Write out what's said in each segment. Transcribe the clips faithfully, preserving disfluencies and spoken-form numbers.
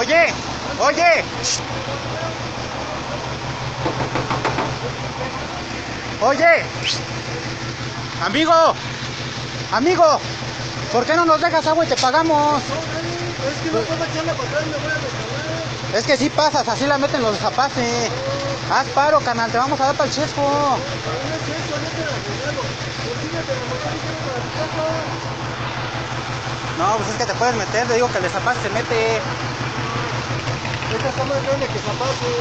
Oye, oye. Oye, amigo, amigo, ¿por qué no nos dejas agua y te pagamos? Es que no puedo echarla para atrás, me voy a descargar. Es que si pasas, así la meten los zapaces. Haz paro, canal, te vamos a dar para el chesco. No, pues es que te puedes meter, te digo que el de zapaces se mete. Esta está más grande que zapaces.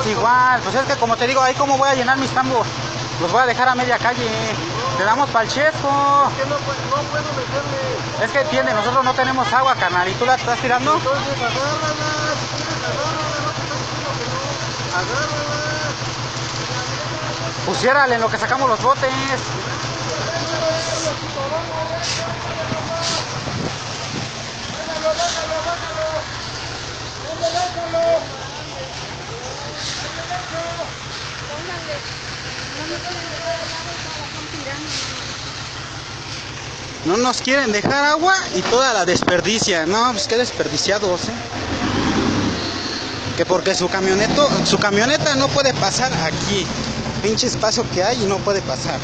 Es igual, pues es que como te digo, ahí como voy a llenar mis tambos. Los voy a dejar a media calle. Te damos pa'l chesco. Es que no, no puedo meterle. Es que entiende, nosotros no tenemos agua, carnal. ¿Y tú la estás tirando? Entonces agárralas, agárralas, no te estás diciendo que no. Agárralas. Pusiérale en lo que sacamos los botes. No nos quieren dejar agua y toda la desperdicia. No, pues qué desperdiciados, ¿eh? Que porque su camioneta, su camioneta no puede pasar aquí. Pinche espacio que hay y no puede pasar.